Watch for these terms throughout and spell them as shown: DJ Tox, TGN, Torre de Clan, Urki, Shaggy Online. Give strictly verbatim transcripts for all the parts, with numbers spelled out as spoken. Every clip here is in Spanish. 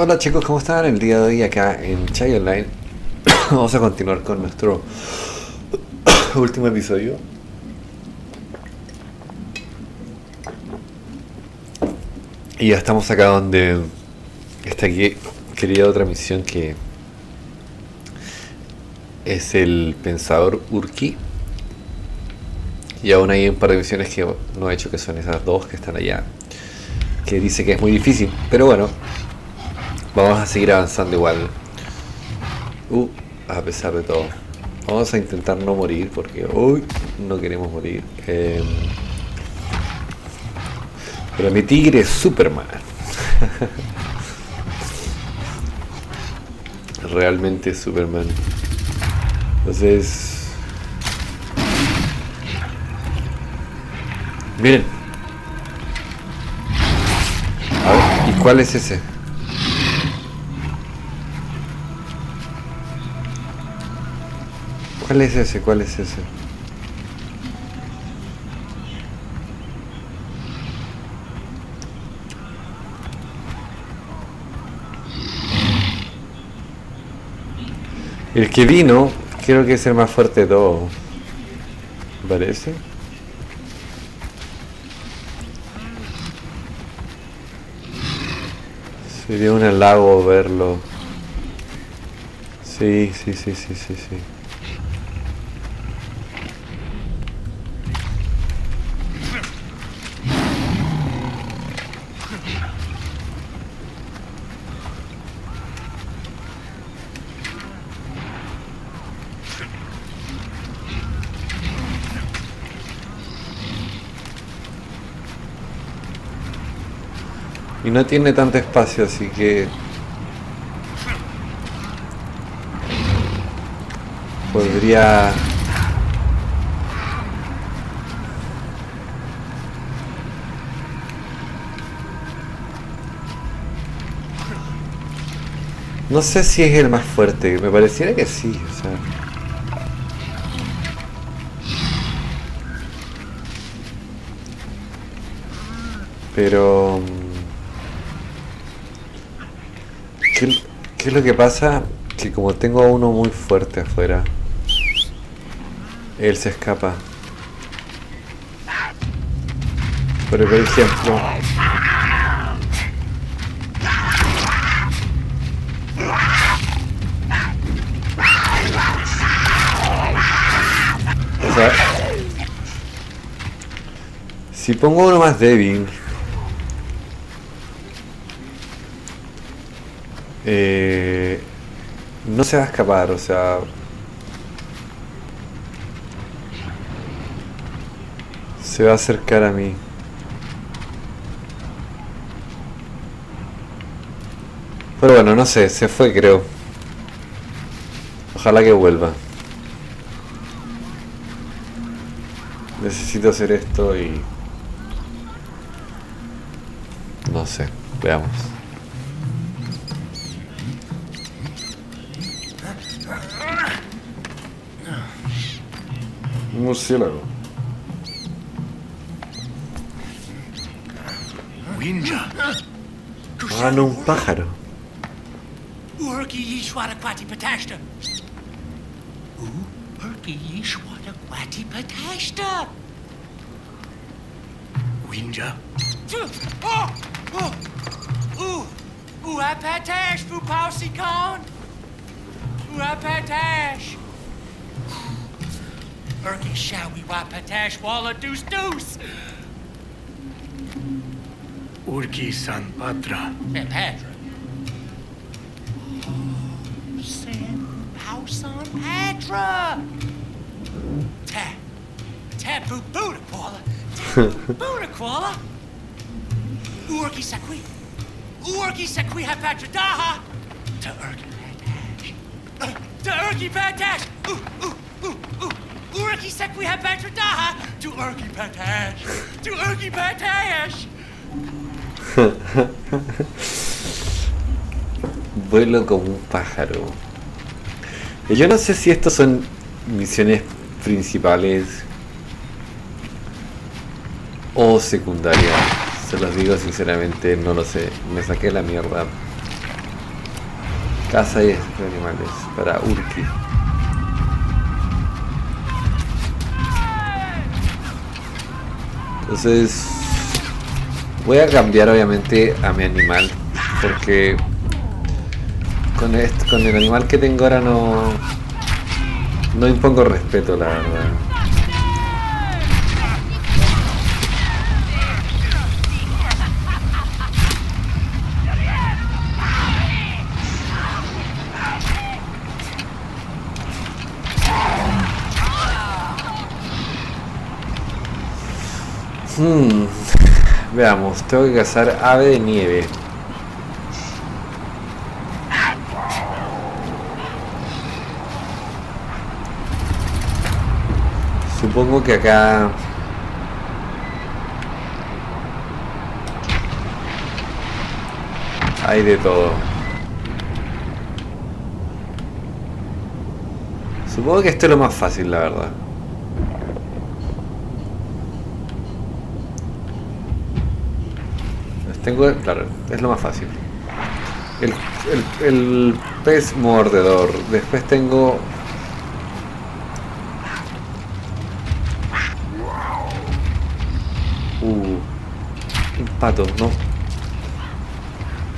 Hola chicos, ¿cómo están? El día de hoy acá en Shaggy Online vamos a continuar con nuestro último episodio y ya estamos acá donde está aquí quería otra misión que es el pensador Urki. Y aún hay un par de misiones que no he hecho, que son esas dos que están allá, que dice que es muy difícil, pero bueno, vamos a seguir avanzando igual. Uh, a pesar de todo, vamos a intentar no morir porque uy, no queremos morir. Eh, pero mi tigre es Superman. Realmente es Superman. Entonces... miren. A ver, ¿y cuál es ese? ¿Cuál es ese? ¿Cuál es ese? El que vino, creo que es el más fuerte de todo. ¿Parece? Sería un halago verlo. Sí, sí, sí, sí, sí, sí. Y no tiene tanto espacio, así que podría... No sé si es el más fuerte, me pareciera que sí, o sea... Pero... ¿Qué, ¿Qué es lo que pasa? Que como tengo a uno muy fuerte afuera, él se escapa. Pero por ejemplo... O sea... Si pongo uno más débil... Eh, no se va a escapar, o sea, se va a acercar a mí. Pero bueno, no sé, se fue, creo. Ojalá que vuelva. Necesito hacer esto y... no sé, veamos. Murciélago. Ah, no, un pájaro. Urki, shawi, wapatash, walla, deuce, deuce! Urki San Patra. San Patra? Oh, San Pao San Patra! Ta. Ta boo Buddha Kuala. Ta boo Buddha Kuala. Urki Sakui. Urki Sakui Hapatra Daha. Ta Urki Patash. Ta Urki Patash! Ooh, ooh, ooh, ooh. Urki Sekwi Hapatradaha to Urki Patash to Urki Patash. Vuelo como un pájaro. Yo no sé si estos son misiones principales o secundarias. Se los digo sinceramente, no lo sé. Me saqué la mierda. Caza y animales para Urki. Entonces voy a cambiar obviamente a mi animal, porque con, este, con el animal que tengo ahora no, no impongo respeto, la verdad. Hmm. Veamos, tengo que cazar ave de nieve. Supongo que acá... hay de todo. Supongo que esto es lo más fácil, la verdad. Tengo, claro, es lo más fácil. El, el, el pez mordedor. Después tengo... Uh, un pato, no.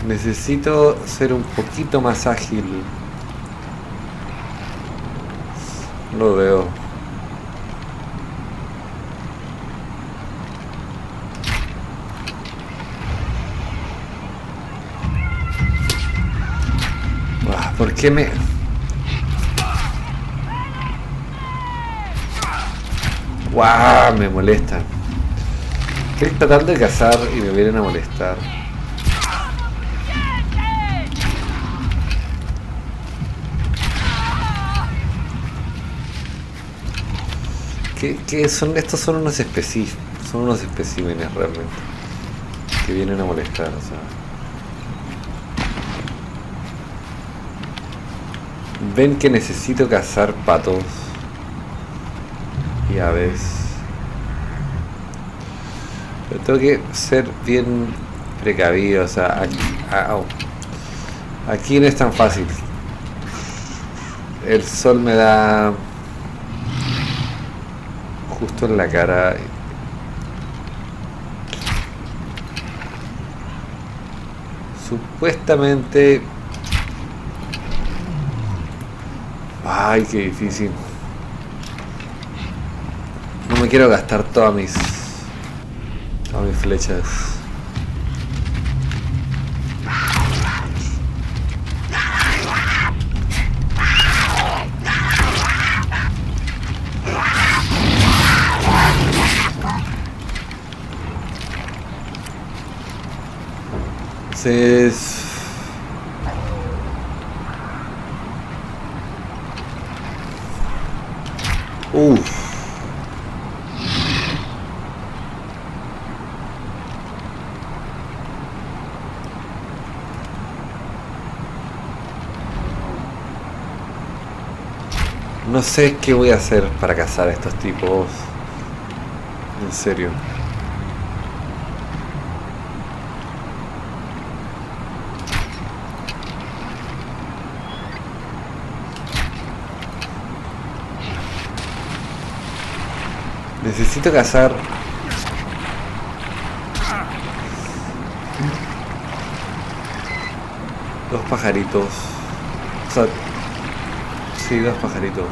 Necesito ser un poquito más ágil. Lo veo. ¿Por qué me...? ¡Guau! Me molestan. Estoy tratando de cazar y me vienen a molestar. ¿Qué, qué son? Estos son unos especímenes, son unos especímenes realmente. Que vienen a molestar, o sea... Ven que necesito cazar patos y aves, pero tengo que ser bien precavido, o sea, aquí, oh, aquí no es tan fácil. El sol me da justo en la cara. Supuestamente... Ay, qué difícil. No me quiero gastar todas mis todas mis flechas. Entonces... Uff. No sé qué voy a hacer para cazar a estos tipos. En serio. Necesito cazar. Dos pajaritos. O sea, sí, dos pajaritos.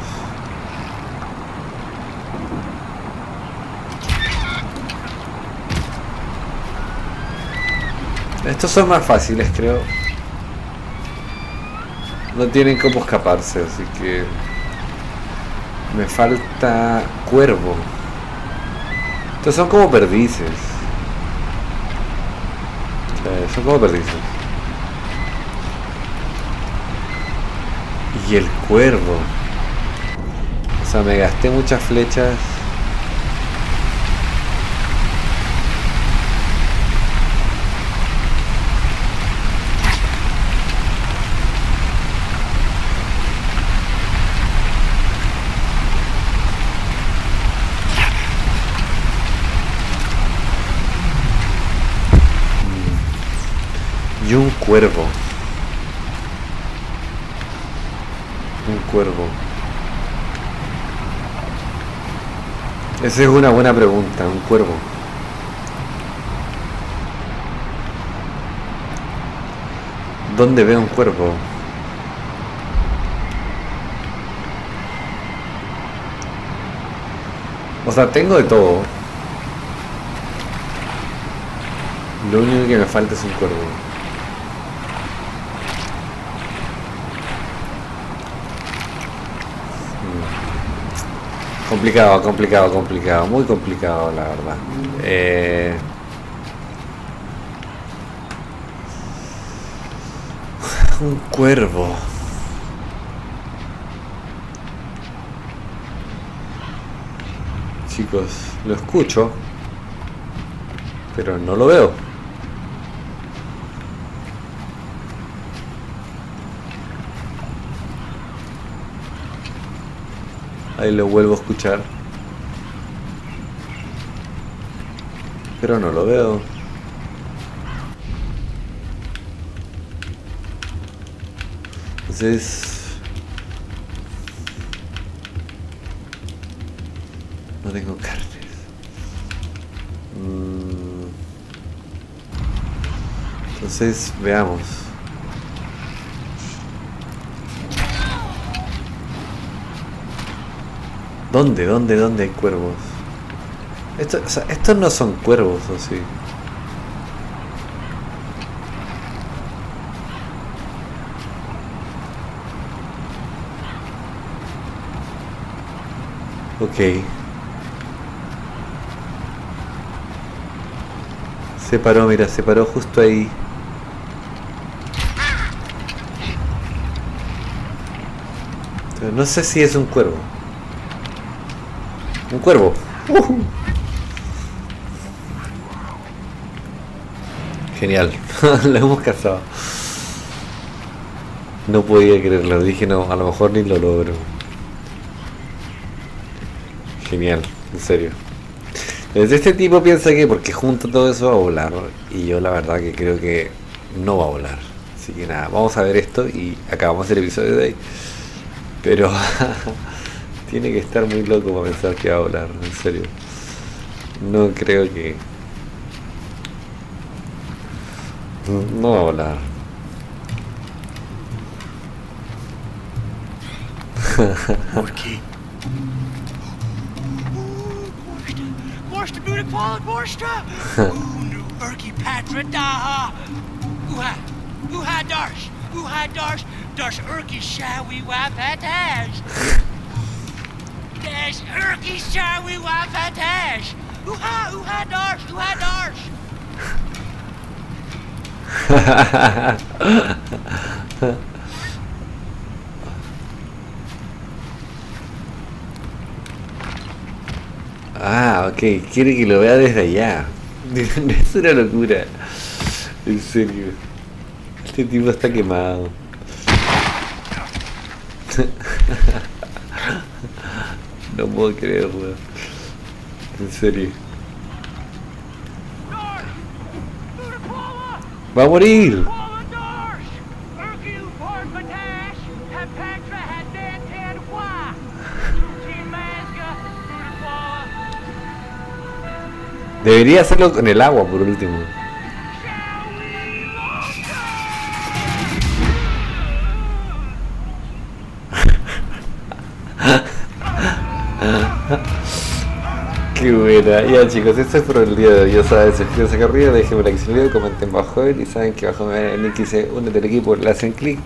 Estos son más fáciles, creo. No tienen cómo escaparse, así que... Me falta cuervo. Estos son como perdices. Eh, son como perdices. Y el cuervo. O sea, me gasté muchas flechas. Y un cuervo. un cuervo? Esa es una buena pregunta, un cuervo. ¿Dónde veo un cuervo? O sea, tengo de todo. Lo único que me falta es un cuervo. Hmm. Complicado, complicado, complicado. Muy complicado, la verdad. Eh... Un cuervo. Chicos, lo escucho, pero no lo veo. Ahí lo vuelvo a escuchar, pero no lo veo. Entonces no tengo carnes. Entonces veamos. ¿Dónde? ¿Dónde? ¿Dónde hay cuervos? Esto, o sea, estos no son cuervos, ¿o sí? Ok. Se paró, mira, se paró justo ahí. Pero no sé si es un cuervo. Un cuervo. Uh-huh. Genial, lo hemos cazado. No podía creerlo, dije no, a lo mejor ni lo logro. Genial, en serio. Desde este tipo piensa que porque junta todo eso va a volar, y yo la verdad que creo que no va a volar. Así que nada, vamos a ver esto y acabamos el episodio de hoy. Pero tiene que estar muy loco para pensar que va a volar, en serio. No creo que... no va a volar. ¿Por qué? Ah, ok, quiere que lo vea desde allá. Es una locura. En serio. Este tipo está quemado. No puedo creerlo. En serio. ¡Va a morir! Debería hacerlo con el agua, por último. Qué buena. Ya chicos, esto es por el día de hoy. Ya saben, suscríbanse acá arriba, déjenme like si el video, comenten bajo él, y saben que bajo el link dice únete al equipo, le hacen clic,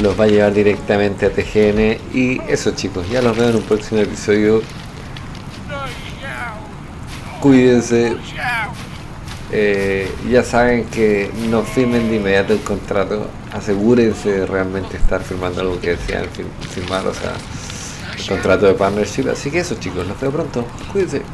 los va a llevar directamente a T G N. Y eso chicos, ya los veo en un próximo episodio. Cuídense, eh, ya saben que no firmen de inmediato el contrato, asegúrense de realmente estar firmando algo que decían firmar, o sea, el contrato de partnership. Así que eso chicos, nos vemos pronto, cuídense.